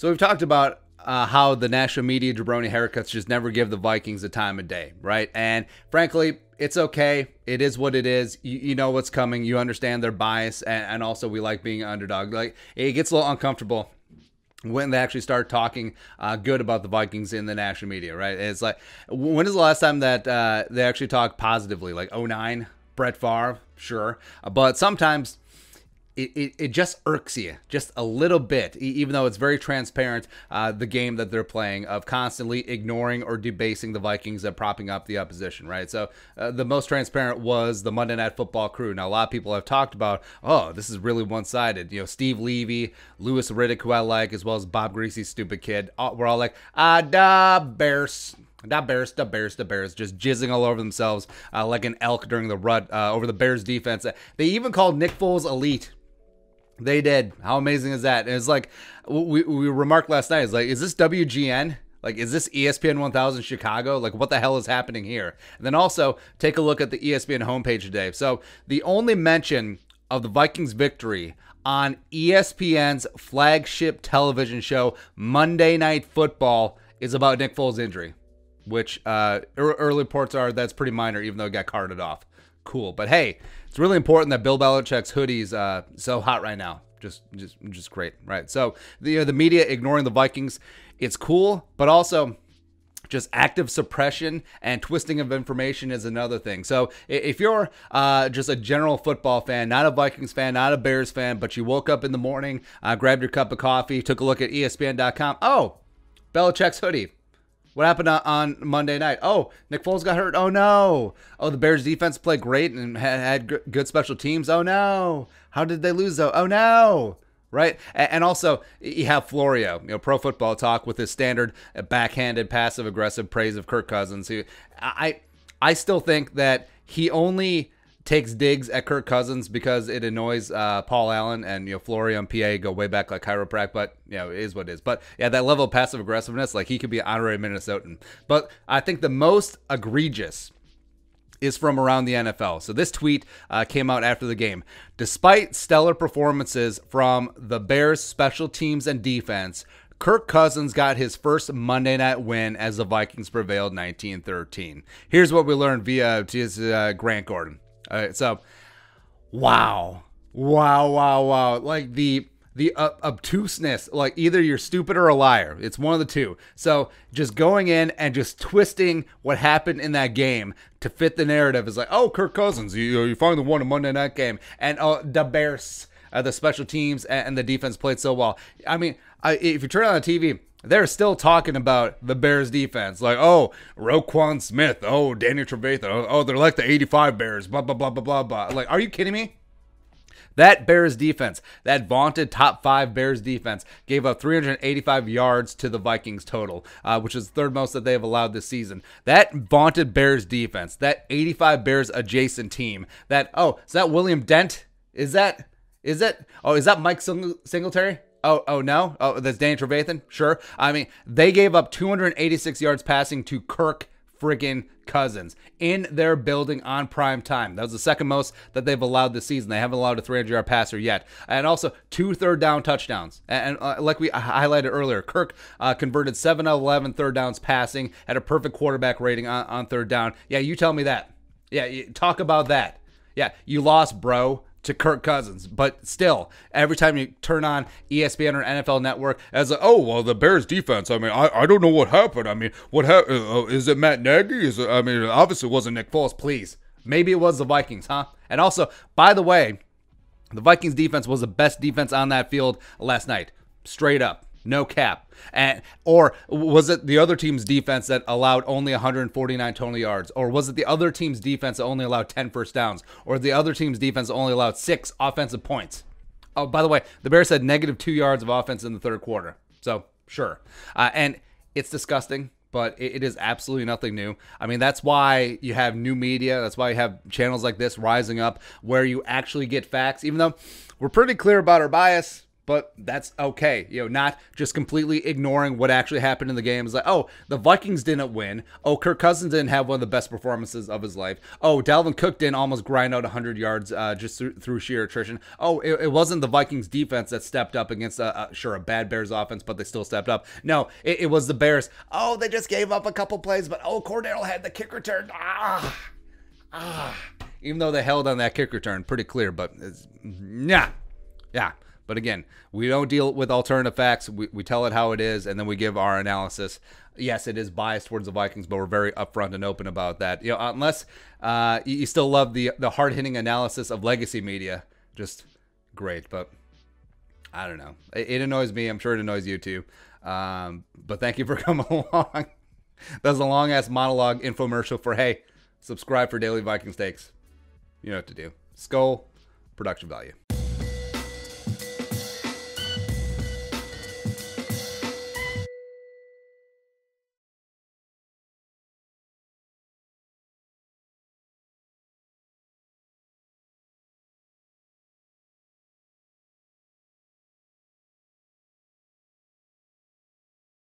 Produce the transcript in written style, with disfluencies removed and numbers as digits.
So we've talked about how the national media jabroni haircuts just never give the Vikings the time of day, right? And frankly, it's okay. It is what it is. You know what's coming. You understand their bias. And also, we like being an underdog. Like, it gets a little uncomfortable when they actually start talking good about the Vikings in the national media, right? It's like, when is the last time that they actually talk positively? Like 09, Brett Favre, sure. But sometimes it just irks you just a little bit, even though it's very transparent, the game that they're playing of constantly ignoring or debasing the Vikings and propping up the opposition, right? So the most transparent was the Monday Night Football crew. Now, a lot of people have talked about, oh, this is really one-sided. You know, Steve Levy, Louis Riddick, who I like, as well as Bob Greasy, stupid kid. We're all like, da Bears. The Bears, the Bears, the Bears, just jizzing all over themselves like an elk during the rut over the Bears defense. They even called Nick Foles elite. They did. How amazing is that? And it's like, we remarked last night, it's like, is this WGN? Like, is this ESPN 1000 Chicago? Like, what the hell is happening here? And then also, take a look at the ESPN homepage today. So, the only mention of the Vikings victory on ESPN's flagship television show, Monday Night Football, is about Nick Foles' injury, which early reports are that's pretty minor, even though it got carted off. Cool. But hey, it's really important that Bill Belichick's hoodie's so hot right now. Just great, right? So the media ignoring the Vikings, it's cool, but also just active suppression and twisting of information is another thing. So if you're just a general football fan, not a Vikings fan, not a Bears fan, but you woke up in the morning, grabbed your cup of coffee, took a look at ESPN.com. Oh, Belichick's hoodie. What happened on Monday night? Oh, Nick Foles got hurt. Oh, no. Oh, the Bears defense played great and had good special teams. Oh, no. How did they lose, though? Oh, no. Right? And also, you have Florio, you know, Pro Football Talk, with his standard backhanded, passive-aggressive praise of Kirk Cousins, who I still think that he only takes digs at Kirk Cousins because it annoys Paul Allen and, you know, Florio and PA go way back like chiroprac, but, you know, it is what it is. But, yeah, that level of passive aggressiveness, like, he could be an honorary Minnesotan. But I think the most egregious is from around the NFL. So this tweet came out after the game. Despite stellar performances from the Bears' special teams and defense, Kirk Cousins got his first Monday night win as the Vikings prevailed 19-13. Here's what we learned via Grant Gordon. All right, so, wow. Like, the obtuseness, like, either you're stupid or a liar. It's one of the two. So, just going in and just twisting what happened in that game to fit the narrative is like, oh, Kirk Cousins, you finally won a Monday night game. And, oh, the Bears, the special teams and the defense played so well. I mean, if you turn on the TV, they're still talking about the Bears defense. Like, oh, Roquan Smith. Oh, Danny Trevathan. Oh, they're like the 85 Bears. Blah, blah, blah, blah, blah, blah. Like, are you kidding me? That Bears defense, that vaunted top five Bears defense, gave up 385 yards to the Vikings total, which is the third most that they have allowed this season. That vaunted Bears defense, that 85 Bears adjacent team, that, oh, is that William Dent? Is that Mike Singletary? Oh, no? Oh, that's Danny Trevathan? Sure. I mean, they gave up 286 yards passing to Kirk friggin' Cousins in their building on prime time. That was the second most that they've allowed this season. They haven't allowed a 300-yard passer yet. And also, 2 third-down touchdowns. And like we highlighted earlier, Kirk converted 7 out of 11 third downs passing, had a perfect quarterback rating on third down. Yeah, you tell me that. Yeah, talk about that. Yeah, you lost, bro, to Kirk Cousins, but still, every time you turn on ESPN or NFL Network, as like, oh, well, the Bears defense, I mean, I don't know what happened. I mean, what happened? Is it Matt Nagy? Is it, I mean, obviously it wasn't Nick Foles, please. Maybe it was the Vikings, huh? And also, by the way, the Vikings defense was the best defense on that field last night, straight up. No cap. And or was it the other team's defense that allowed only 149 total yards? Or was it the other team's defense that only allowed 10 first downs? Or the other team's defense only allowed 6 offensive points? Oh, by the way, the Bears had negative -2 yards of offense in the third quarter. So, sure. And it's disgusting, but it is absolutely nothing new. I mean, that's why you have new media. That's why you have channels like this rising up where you actually get facts, even though we're pretty clear about our bias. but that's okay. You know, not just completely ignoring what actually happened in the game. It's like, oh, the Vikings didn't win. Oh, Kirk Cousins didn't have one of the best performances of his life. Oh, Dalvin Cook didn't almost grind out 100 yards just through sheer attrition. Oh, it wasn't the Vikings defense that stepped up against, sure, a bad Bears offense, but they still stepped up. No, it was the Bears. Oh, they just gave up a couple plays, but oh, Cordarrelle had the kick return. Even though they held on that kick return, pretty clear, but it's, yeah. But again, we don't deal with alternative facts. We tell it how it is, and then we give our analysis. Yes, it is biased towards the Vikings, but we're very upfront and open about that. You know, unless you still love the hard-hitting analysis of legacy media, just great. But I don't know. It annoys me. I'm sure it annoys you too. But thank you for coming along. That was a long-ass monologue infomercial for, hey, subscribe for Daily Vikings Takes. You know what to do. Skol, production value.